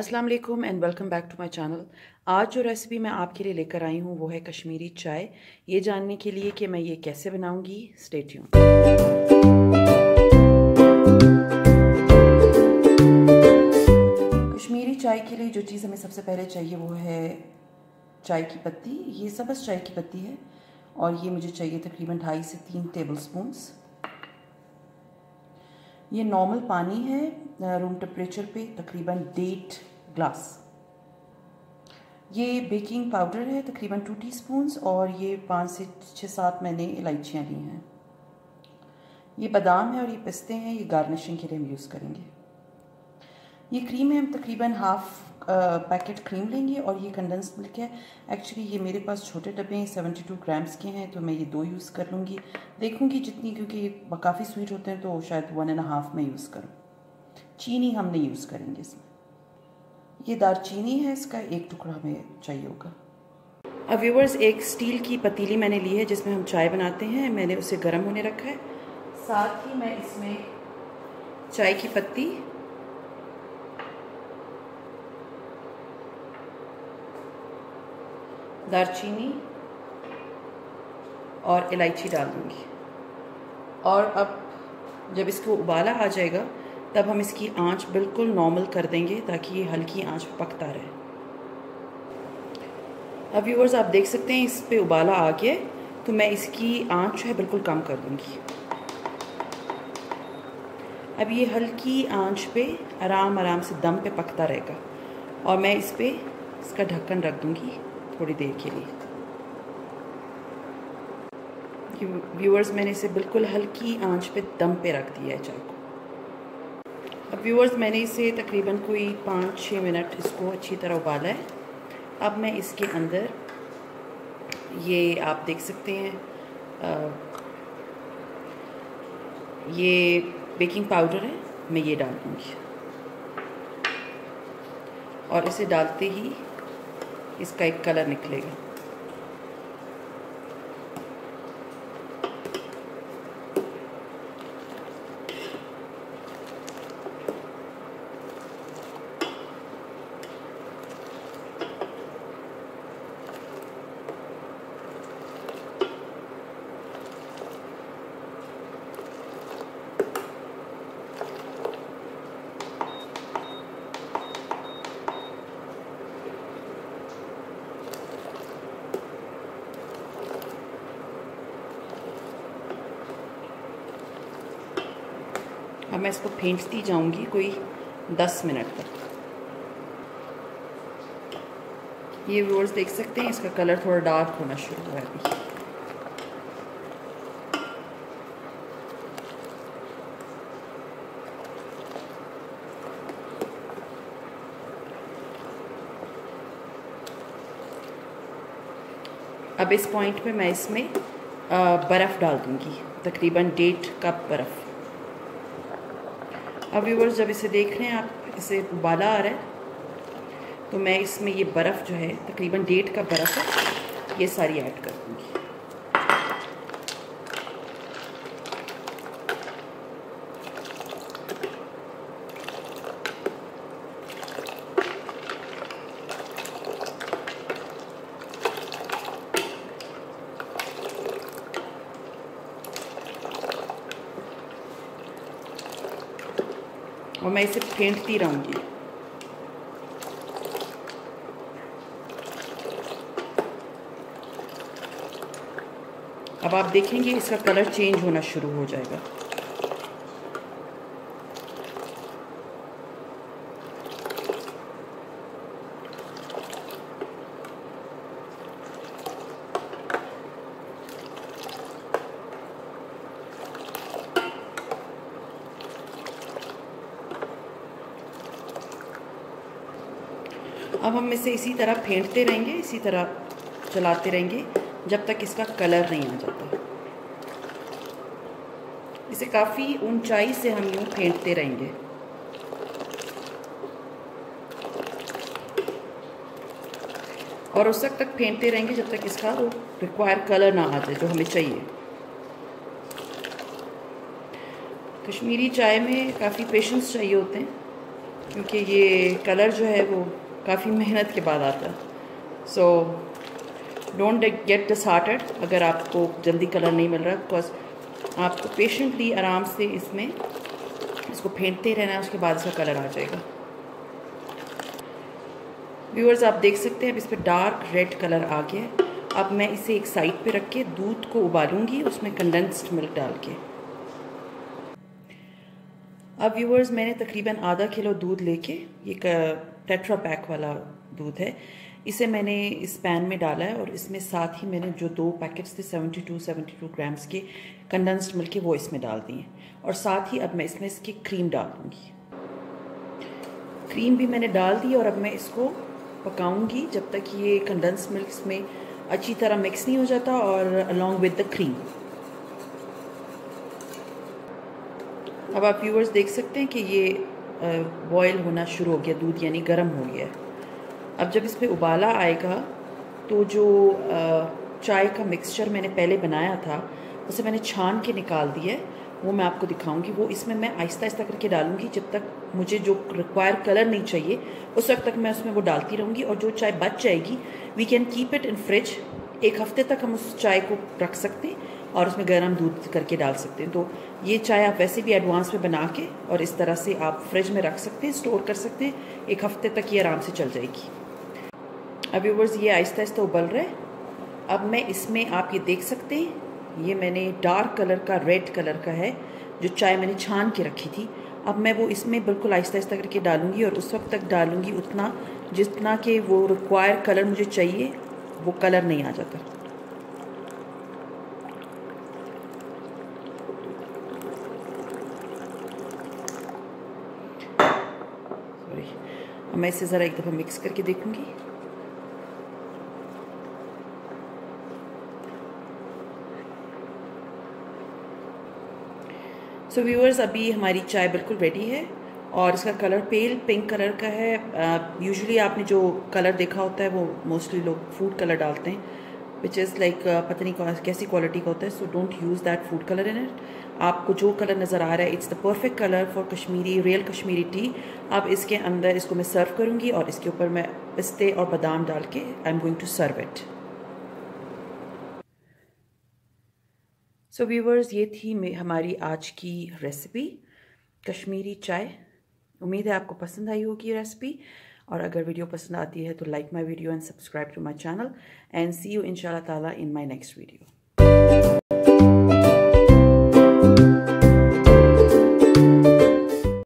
अस्सलाम वालेकुम and welcome back to my channel. आज जो रेसिपी मैं आपके लिए लेकर आई हूँ वो है कश्मीरी चाय। ये जानने के लिए कि मैं ये कैसे बनाऊँगी स्टे ट्यून। कश्मीरी चाय के लिए जो चीज़ हमें सबसे पहले चाहिए वो है चाय की पत्ती। ये सबस चाय की पत्ती है और ये मुझे चाहिए तकरीबन 2.5 से 3 टेबल स्पून्स। ये नॉर्मल पानी है रूम टेम्परेचर पे, तकरीबन 1.5 ग्लास। ये बेकिंग पाउडर है तकरीबन 2 टीस्पून्स और ये 5 से 6-7 मैंने इलायचियाँ ली हैं। ये बादाम है और ये पिस्ते हैं, ये गार्निशिंग के लिए हम यूज़ करेंगे। ये क्रीम है, हम तकरीबन हाफ पैकेट क्रीम लेंगे और ये कंडेंस मिल्क है। एक्चुअली ये मेरे पास छोटे डब्बे हैं, 72 ग्राम्स के हैं, तो मैं ये 2 यूज़ कर लूँगी। देखूँगी जितनी, क्योंकि ये काफ़ी स्वीट होते हैं तो शायद 1.5 में यूज़ करूँ। चीनी हम नहीं यूज़ करेंगे इसमें। ये दालचीनी है, इसका 1 टुकड़ा हमें चाहिए होगा। अब व्यूवर्स, एक स्टील की पतीली मैंने ली है जिसमें हम चाय बनाते हैं। मैंने उसे गर्म होने रखा है। साथ ही मैं इसमें चाय की पत्ती दालचीनी और इलायची डाल दूँगी। और अब जब इसको उबाला आ जाएगा तब हम इसकी आंच बिल्कुल नॉर्मल कर देंगे ताकि ये हल्की आंच पर पकता रहे। अब व्यूअर्स, आप देख सकते हैं इस पर उबाला आ गया, तो मैं इसकी आंच है बिल्कुल कम कर दूँगी। अब ये हल्की आंच पे आराम से दम पे पकता रहेगा और मैं इस पर इसका ढक्कन रख दूँगी थोड़ी देर के लिए। व्यूअर्स, मैंने इसे बिल्कुल हल्की आंच पे दम पे रख दिया है चाय को। अब व्यूअर्स, मैंने इसे तकरीबन कोई 5-6 मिनट इसको अच्छी तरह उबाला है। अब मैं इसके अंदर, ये आप देख सकते हैं, ये बेकिंग पाउडर है, मैं ये डाल दूँगी। और इसे डालते ही इसका एक कलर निकलेगा। अब मैं इसको फेंटती जाऊंगी कोई 10 मिनट तक। ये व्यूअर्स देख सकते हैं इसका कलर थोड़ा डार्क होना शुरू हुआ है अभी। अब इस पॉइंट पे मैं इसमें बर्फ़ डाल दूंगी, तकरीबन 1.5 कप बर्फ़। अब व्यूअर्स, जब इसे देख रहे हैं आप, इसे उबाला आ रहा है, तो मैं इसमें ये बर्फ़ जो है तकरीबन 1.5 कप बर्फ़ है, ये सारी ऐड कर और मैं इसे फेंटती रहूँगी। अब आप देखेंगे इसका कलर चेंज होना शुरू हो जाएगा। अब हम इसे इसी तरह फेंटते रहेंगे, इसी तरह चलाते रहेंगे जब तक इसका कलर नहीं आ जाता। इसे काफ़ी ऊंचाई से हम यूँ फेंटते रहेंगे। और उस वक्त तक फेंटते रहेंगे जब तक इसका वो रिक्वायर कलर ना आ जाए जो हमें चाहिए। कश्मीरी चाय में काफ़ी पेशेंस चाहिए होते हैं। क्योंकि ये कलर जो है वो काफ़ी मेहनत के बाद आता है। सो डोंट गेट डिसहार्टेड अगर आपको जल्दी कलर नहीं मिल रहा, बिकॉज आपको पेशेंटली आराम से इसमें इसको फेंटते रहना, उसके बाद इसका कलर आ जाएगा। व्यूअर्स आप देख सकते हैं अब इस पर डार्क रेड कलर आ गया है। अब मैं इसे एक साइड पे रख के दूध को उबालूंगी, उसमें कंडेंस्ड मिल्क डाल के। अब व्यूअर्स मैंने तकरीबन आधा किलो दूध लेके, ये टेट्रा पैक वाला दूध है, इसे मैंने इस पैन में डाला है और इसमें साथ ही मैंने जो दो पैकेट्स थे 72 ग्राम्स के कंडेंस्ड मिल्क के, वो इसमें डाल दिए। और साथ ही अब मैं इसमें इसकी क्रीम डाल दूँगी। क्रीम भी मैंने डाल दी और अब मैं इसको पकाऊंगी जब तक ये कंडेंस्ड मिल्क में अच्छी तरह मिक्स नहीं हो जाता, और अलॉन्ग विद द क्रीम। अब आप व्यूअर्स देख सकते हैं कि ये बॉयल होना शुरू हो गया, दूध यानी गर्म हो गया। अब जब इस पे उबाला आएगा तो जो चाय का मिक्सचर मैंने पहले बनाया था उसे मैंने छान के निकाल दिया, वो मैं आपको दिखाऊंगी। वो इसमें मैं आहिस्ता आहिस्ता करके डालूंगी जब तक मुझे जो रिक्वायर कलर नहीं चाहिए उस वक्त तक मैं उसमें वो डालती रहूँगी। और जो चाय बच जाएगी we can keep it in fridge, एक हफ्ते तक हम उस चाय को रख सकते हैं और उसमें गर्म दूध करके डाल सकते हैं। तो ये चाय आप वैसे भी एडवांस में बना के और इस तरह से आप फ्रिज में रख सकते हैं, स्टोर कर सकते हैं, एक हफ्ते तक ये आराम से चल जाएगी। अब व्यूअर्स ये आहिस्ता आहिस्ता उबल रहा है। अब मैं इसमें आप ये देख सकते हैं, ये मैंने डार्क कलर का रेड कलर का है जो चाय मैंने छान के रखी थी। अब मैं वो इसमें बिल्कुल आहिस्ता आहिस्ता करके डालूंगी और उस वक्त तक डालूंगी उतना जितना कि वो रिक्वायर कलर मुझे चाहिए वो कलर नहीं आ जाता। सॉरी, मैं इसे ज़रा एक दफ़ा मिक्स करके देखूंगी। सो व्यूअर्स अभी हमारी चाय बिल्कुल रेडी है और इसका कलर पेल पिंक कलर का है। यूजुअली आपने जो कलर देखा होता है वो मोस्टली लोग फूड कलर डालते हैं, विच इज़ लाइक पता नहीं कैसी क्वालिटी का होता है। So don't use that food colour in it. आपको जो कलर नज़र आ रहा है it's the perfect colour for Kashmiri, real Kashmiri tea. अब इसके अंदर इसको मैं सर्व करूँगी और इसके ऊपर मैं पिस्ते और बादाम डाल के I am going to serve it. So viewers ये थी हमारी आज की रेसिपी कश्मीरी चाय। उम्मीद है आपको पसंद आई होगी ये रेसिपी, और अगर वीडियो पसंद आती है तो like my video and subscribe to my channel and see you इंशाल्लाह ताला इन माय नेक्स्ट वीडियो।